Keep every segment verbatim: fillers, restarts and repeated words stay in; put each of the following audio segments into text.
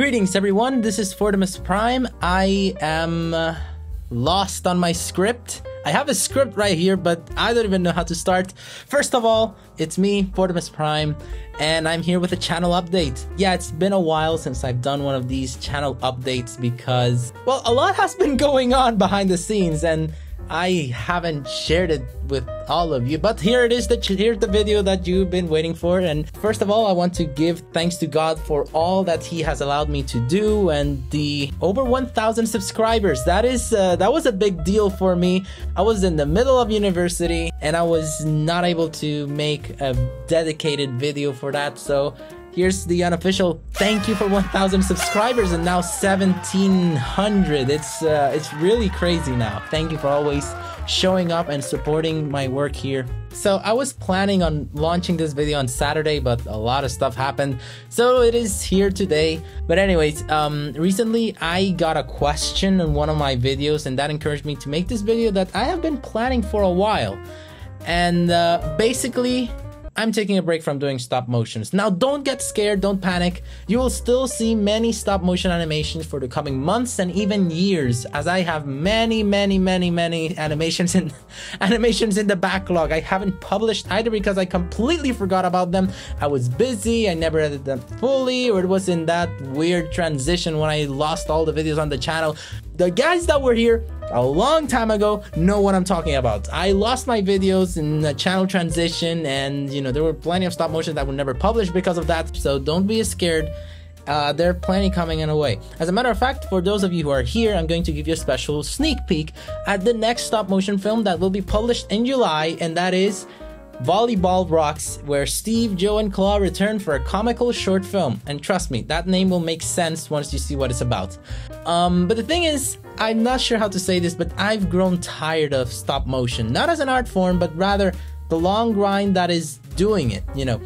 Greetings everyone, this is Optimus Prime. I am uh, lost on my script. I have a script right here, but I don't even know how to start. First of all, it's me, Optimus Prime, and I'm here with a channel update. Yeah, it's been a while since I've done one of these channel updates because, well, a lot has been going on behind the scenes and I haven't shared it with all of you, but here it is, the here's the video that you've been waiting for. And first of all, I want to give thanks to God for all that He has allowed me to do and the over one thousand subscribers. That is uh, that was a big deal for me. I was in the middle of university and I was not able to make a dedicated video for that. So here's the unofficial thank you for one thousand subscribers and now seventeen hundred. It's uh, it's really crazy now. Thank you for always showing up and supporting my work here. So I was planning on launching this video on Saturday, but a lot of stuff happened, so it is here today. But anyways, um, recently I got a question on one of my videos and that encouraged me to make this video that I have been planning for a while. And uh, basically, I'm taking a break from doing stop motions. Now don't get scared, don't panic. You will still see many stop motion animations for the coming months and even years, as I have many, many, many, many animations in, animations in the backlog. I haven't published either because I completely forgot about them. I was busy, I never edited them fully, or it was in that weird transition when I lost all the videos on the channel. The guys that were here a long time ago know what I'm talking about. I lost my videos in the channel transition and, you know, there were plenty of stop motions that were never published because of that, so don't be scared. Uh, there are plenty coming in a way. As a matter of fact, for those of you who are here, I'm going to give you a special sneak peek at the next stop motion film that will be published in July, and that is Volleyball Rocks, where Steve, Joe, and Claw return for a comical short film. And trust me, that name will make sense once you see what it's about. Um, but the thing is, I'm not sure how to say this, but I've grown tired of stop motion. Not as an art form, but rather the long grind that is doing it, you know.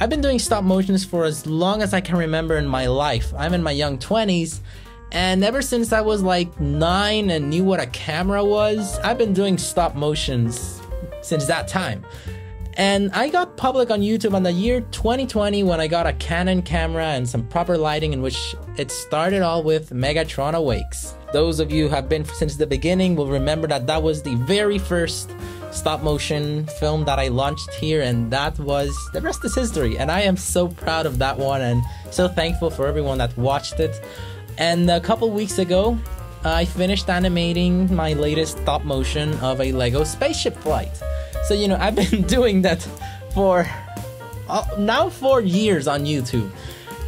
I've been doing stop motions for as long as I can remember in my life. I'm in my young twenties, and ever since I was like nine and knew what a camera was, I've been doing stop motions since that time. And I got public on YouTube in the year twenty twenty when I got a Canon camera and some proper lighting, in which it started all with Megatron Awakes. Those of you who have been since the beginning will remember that that was the very first stop motion film that I launched here, and that was, the rest is history. And I am so proud of that one and so thankful for everyone that watched it. And a couple weeks ago, I finished animating my latest stop motion of a LEGO spaceship flight. So, you know, I've been doing that for uh, now for years on YouTube.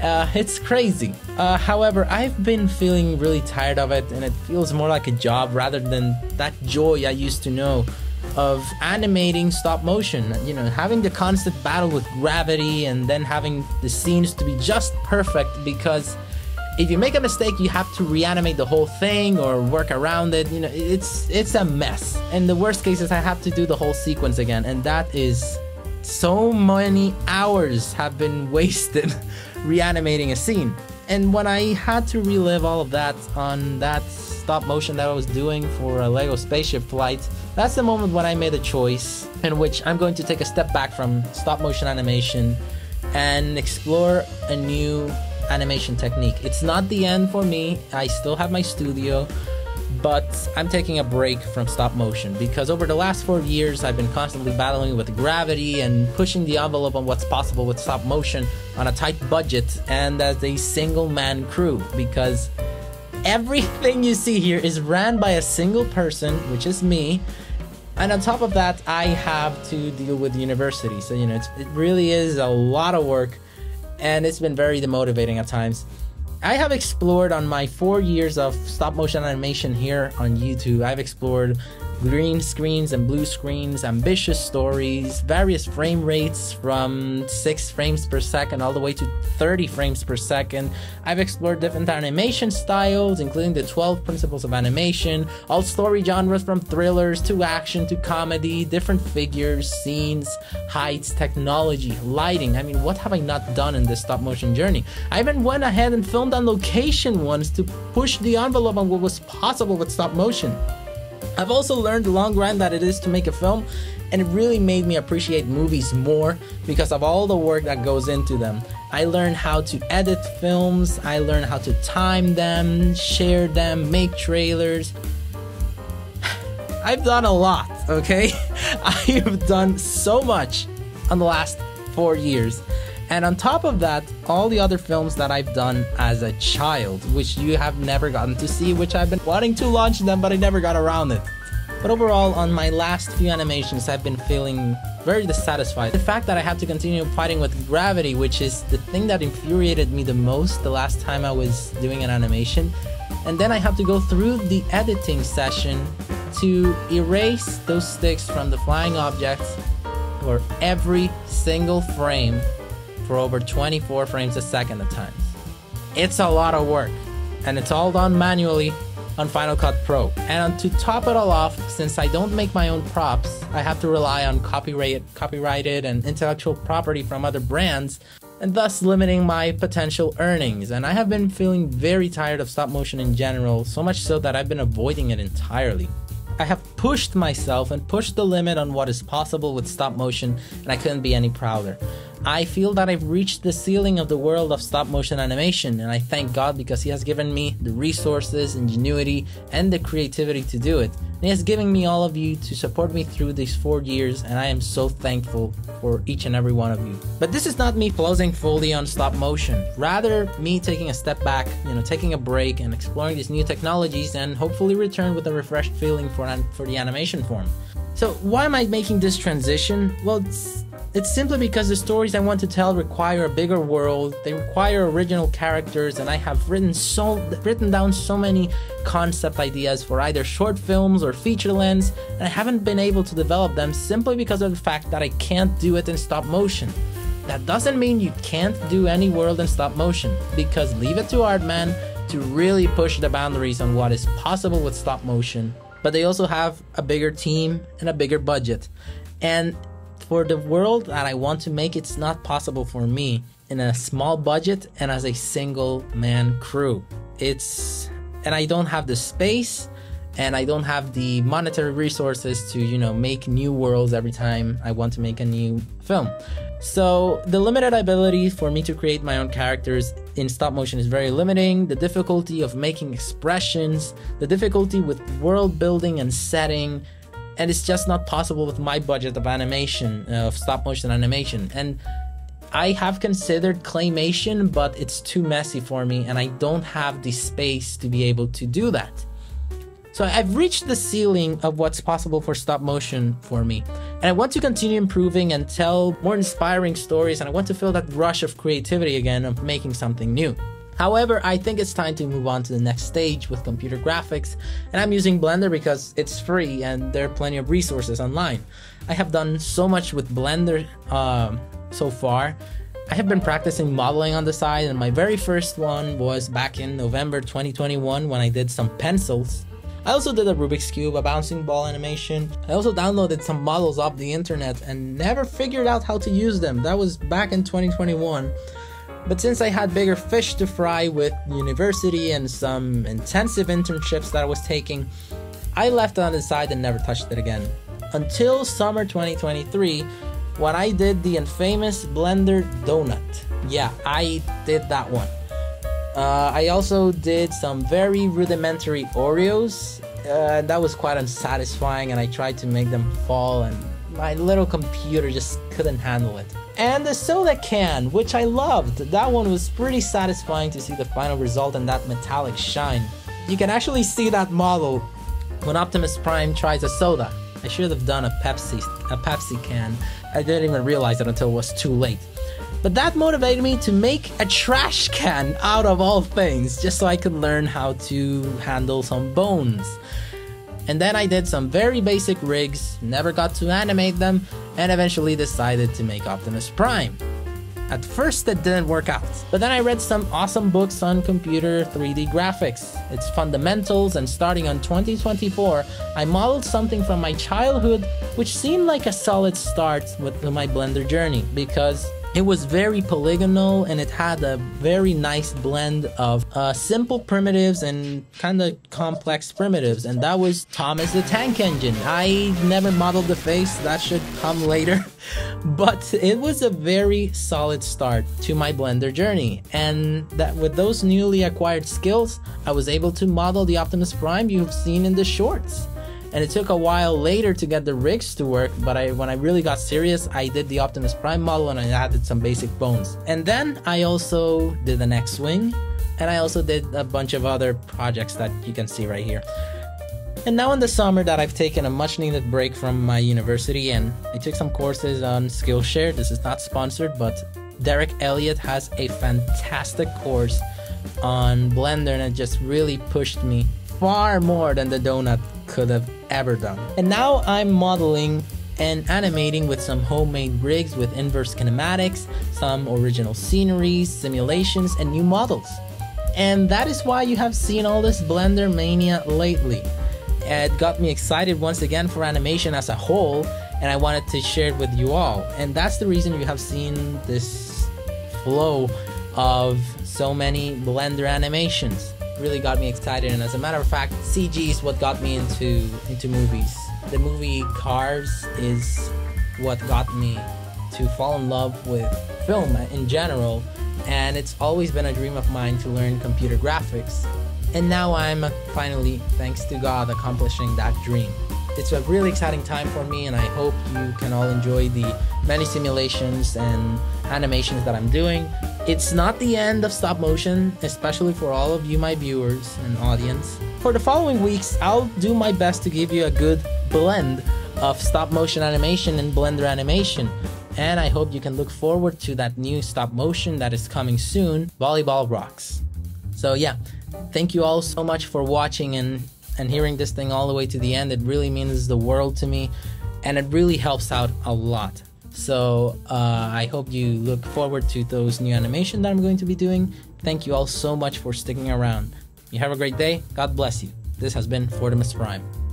Uh, it's crazy. Uh, however, I've been feeling really tired of it, and it feels more like a job rather than that joy I used to know of animating stop motion. You know, having the constant battle with gravity and then having the scenes to be just perfect, because if you make a mistake, you have to reanimate the whole thing or work around it. You know, it's it's a mess. And the worst case is I have to do the whole sequence again. And that is, so many hours have been wasted reanimating a scene. And when I had to relive all of that on that stop motion that I was doing for a LEGO spaceship flight, that's the moment when I made a choice in which I'm going to take a step back from stop motion animation and explore a new animation technique. It's not the end for me. I still have my studio, but I'm taking a break from stop motion because over the last four years I've been constantly battling with gravity and pushing the envelope on what's possible with stop motion on a tight budget and as a single man crew, because everything you see here is ran by a single person, which is me. And on top of that, I have to deal with university. So, you know, it's, it really is a lot of work. And it's been very demotivating at times. I have explored on my four years of stop motion animation here on YouTube. I've explored green screens and blue screens, ambitious stories, various frame rates from six frames per second all the way to thirty frames per second. I've explored different animation styles, including the twelve principles of animation, all story genres from thrillers to action to comedy, different figures, scenes, heights, technology, lighting. I mean, what have I not done in this stop motion journey? I even went ahead and filmed on location once to push the envelope on what was possible with stop motion. I've also learned the long grind that it is to make a film, and it really made me appreciate movies more because of all the work that goes into them. I learned how to edit films, I learned how to time them, share them, make trailers. I've done a lot, okay? I have done so much in the last four years. And on top of that, all the other films that I've done as a child, which you have never gotten to see, which I've been wanting to launch them, but I never got around it. But overall, on my last few animations, I've been feeling very dissatisfied. The fact that I had to continue fighting with gravity, which is the thing that infuriated me the most the last time I was doing an animation. And then I had to go through the editing session to erase those sticks from the flying objects for every single frame for over twenty-four frames a second at times. It's a lot of work, and it's all done manually on Final Cut Pro. And to top it all off, since I don't make my own props, I have to rely on copyright, copyrighted and intellectual property from other brands, and thus limiting my potential earnings. And I have been feeling very tired of stop motion in general, so much so that I've been avoiding it entirely. I have pushed myself and pushed the limit on what is possible with stop motion, and I couldn't be any prouder. I feel that I've reached the ceiling of the world of stop motion animation, and I thank God because He has given me the resources, ingenuity, and the creativity to do it. And He has given me all of you to support me through these four years, and I am so thankful for each and every one of you. But this is not me closing fully on stop motion, rather me taking a step back, you know, taking a break and exploring these new technologies, and hopefully return with a refreshed feeling for, an for the animation form. So why am I making this transition? Well, it's, it's simply because the stories I want to tell require a bigger world, they require original characters, and I have written, so, written down so many concept ideas for either short films or feature lengths, and I haven't been able to develop them simply because of the fact that I can't do it in stop motion. That doesn't mean you can't do any world in stop motion, because leave it to Aardman to really push the boundaries on what is possible with stop motion. But they also have a bigger team and a bigger budget. And for the world that I want to make, it's not possible for me in a small budget and as a single man crew. It's, and I don't have the space and I don't have the monetary resources to, you know, make new worlds every time I want to make a new film. So the limited ability for me to create my own characters in stop motion is very limiting, the difficulty of making expressions, the difficulty with world building and setting, and it's just not possible with my budget of animation, of stop motion animation. And I have considered claymation, but it's too messy for me and I don't have the space to be able to do that. So I've reached the ceiling of what's possible for stop motion for me. And I want to continue improving and tell more inspiring stories, and I want to feel that rush of creativity again of making something new. However, I think it's time to move on to the next stage with computer graphics, and I'm using Blender because it's free and there are plenty of resources online. I have done so much with Blender um, so far. I have been practicing modeling on the side, and my very first one was back in November twenty twenty-one when I did some pencils. I also did a Rubik's Cube, a bouncing ball animation. I also downloaded some models off the internet and never figured out how to use them. That was back in twenty twenty-one. But since I had bigger fish to fry with university and some intensive internships that I was taking, I left it on the side and never touched it again. Until summer twenty twenty-three, when I did the infamous Blender donut. Yeah, I did that one. Uh, I also did some very rudimentary Oreos, uh, that was quite unsatisfying, and I tried to make them fall and my little computer just couldn't handle it. And the soda can, which I loved, that one was pretty satisfying to see the final result and that metallic shine. You can actually see that model when Optimus Prime tries a soda. I should have done a Pepsi, a Pepsi can, I didn't even realize it until it was too late. But that motivated me to make a trash can out of all things, just so I could learn how to handle some bones. And then I did some very basic rigs, never got to animate them, and eventually decided to make Optimus Prime. At first it didn't work out, but then I read some awesome books on computer three D graphics, its fundamentals, and starting on twenty twenty-four, I modeled something from my childhood which seemed like a solid start with my Blender journey, because It was very polygonal and it had a very nice blend of uh, simple primitives and kind of complex primitives, and that was Thomas the Tank Engine. I never modeled the face, that should come later, but it was a very solid start to my Blender journey, and that with those newly acquired skills, I was able to model the Optimus Prime you've seen in the shorts. And it took a while later to get the rigs to work, but I, when I really got serious, I did the Optimus Prime model and I added some basic bones. And then I also did an X-Wing, and I also did a bunch of other projects that you can see right here. And now in the summer that I've taken a much needed break from my university, and I took some courses on Skillshare. This is not sponsored, but Derek Elliott has a fantastic course on Blender, and it just really pushed me far more than the donut could have ever done. And now I'm modeling and animating with some homemade rigs with inverse kinematics, some original sceneries, simulations, and new models. And that is why you have seen all this Blender mania lately. It got me excited once again for animation as a whole, and I wanted to share it with you all. And that's the reason you have seen this flow of so many Blender animations. Really got me excited, and as a matter of fact, C G is what got me into into movies. The movie Cars is what got me to fall in love with film in general, and it's always been a dream of mine to learn computer graphics, and now I'm finally, thanks to God, accomplishing that dream. It's a really exciting time for me, and I hope you can all enjoy the many simulations and animations that I'm doing. It's not the end of stop motion, especially for all of you, my viewers and audience. For the following weeks, I'll do my best to give you a good blend of stop motion animation and Blender animation. And I hope you can look forward to that new stop motion that is coming soon, Volleyball Rocks. So yeah, thank you all so much for watching and, and hearing this thing all the way to the end. It really means the world to me, and it really helps out a lot. So uh, I hope you look forward to those new animations that I'm going to be doing. Thank you all so much for sticking around. You have a great day. God bless you. This has been Optimus Prime.